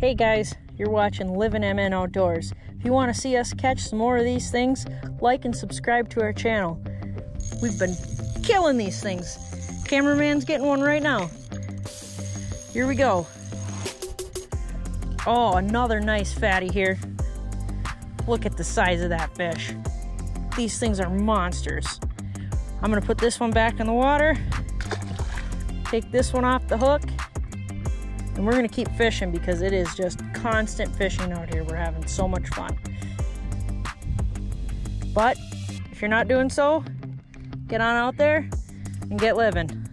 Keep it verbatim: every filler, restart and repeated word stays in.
Hey guys, you're watching Livin' M N Outdoors. If you want to see us catch some more of these things, like and subscribe to our channel. We've been killing these things. Cameraman's getting one right now. Here we go. Oh, another nice fatty here. Look at the size of that fish. These things are monsters. I'm gonna put this one back in the water, take this one off the hook, and we're gonna keep fishing because it is just constant fishing out here. We're having so much fun. But if you're not doing so, get on out there and get living.